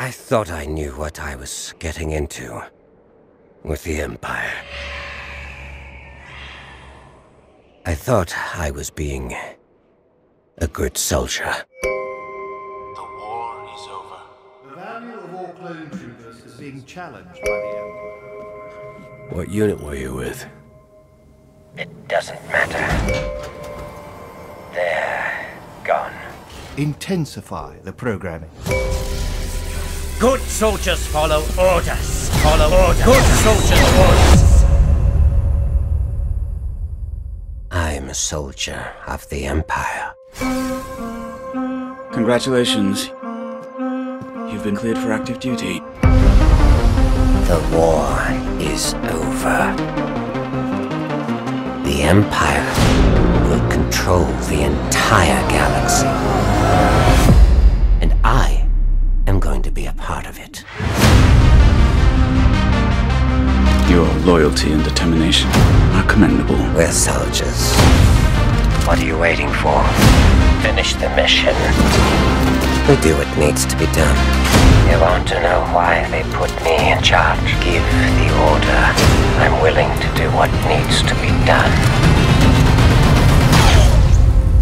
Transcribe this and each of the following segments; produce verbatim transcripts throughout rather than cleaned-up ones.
I thought I knew what I was getting into with the Empire. I thought I was being a good soldier. The war is over. The value of all clone troopers is being challenged by the Empire. What unit were you with? It doesn't matter. They're gone. Intensify the programming. Good soldiers follow orders. Follow orders. Good soldiers orders. I'm a soldier of the Empire. Congratulations. You've been cleared for active duty. The war is over. The Empire will control the entire galaxy. And I am going to be a part of it. Your loyalty and determination are commendable. We're soldiers. What are you waiting for? Finish the mission. We do what needs to be done. You want to know why they put me in charge? Give the order. I'm willing to do what needs to be done.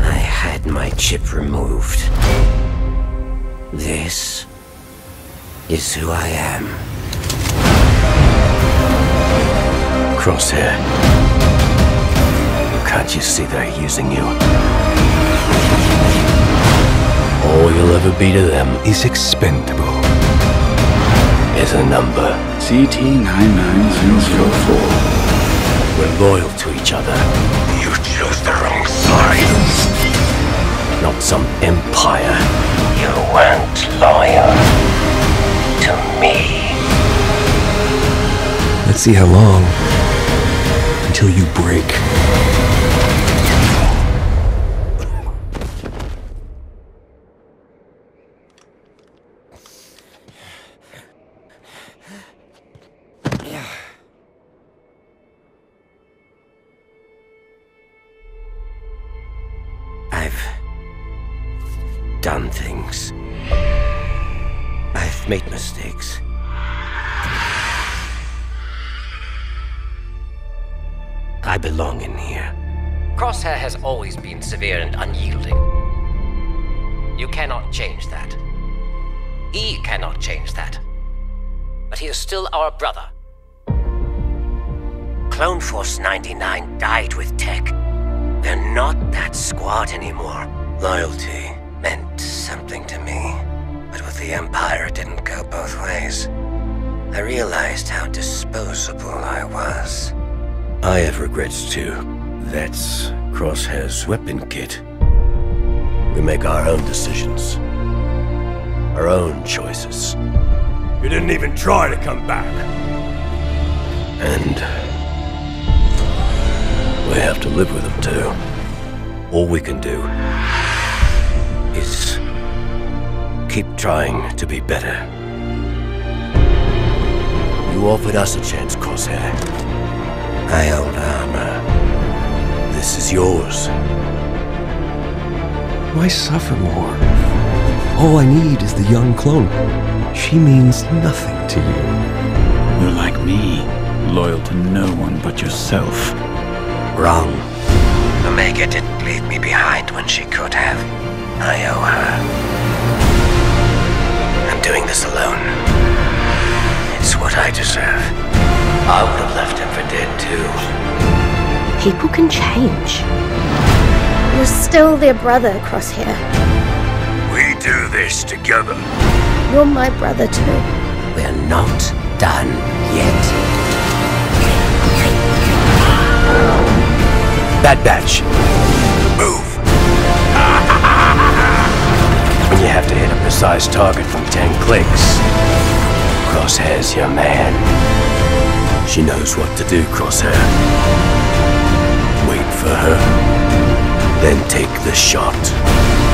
I had my chip removed. This is who I am. Crosshair. Can't you see they're using you? All you'll ever be to them is expendable. There's a number. C T nine nine zero zero four. We're loyal to each other. You chose the wrong side. Not some empire. You weren't loyal to me. Let's see how long until you break. Yeah. I've done things. I've made mistakes. I belong in here. Crosshair has always been severe and unyielding. You cannot change that. He cannot change that. But he is still our brother. Clone Force ninety-nine died with Tech. They're not that squad anymore. Loyalty meant something to me. But with the Empire, it didn't go both ways. I realized how disposable I was. I have regrets too. That's Crosshair's weapon kit. We make our own decisions. Our own choices. You didn't even try to come back. And we have to live with them too. All we can do is keep trying to be better. You offered us a chance, Crosshair. My old armor. This is yours. Why suffer more? All I need is the young clone. She means nothing to you. You're like me, loyal to no one but yourself. Wrong. Omega didn't leave me behind when she could have. I owe her. I'm doing this alone. It's what I deserve. I would have left him for dead, too. People can change. You're still their brother, Crosshair. We do this together. You're my brother, too. We're not done yet. Bad Batch. Move. When you have to hit a precise target from ten clicks, Crosshair's your man. She knows what to do, Crosshair. Wait for her, then take the shot.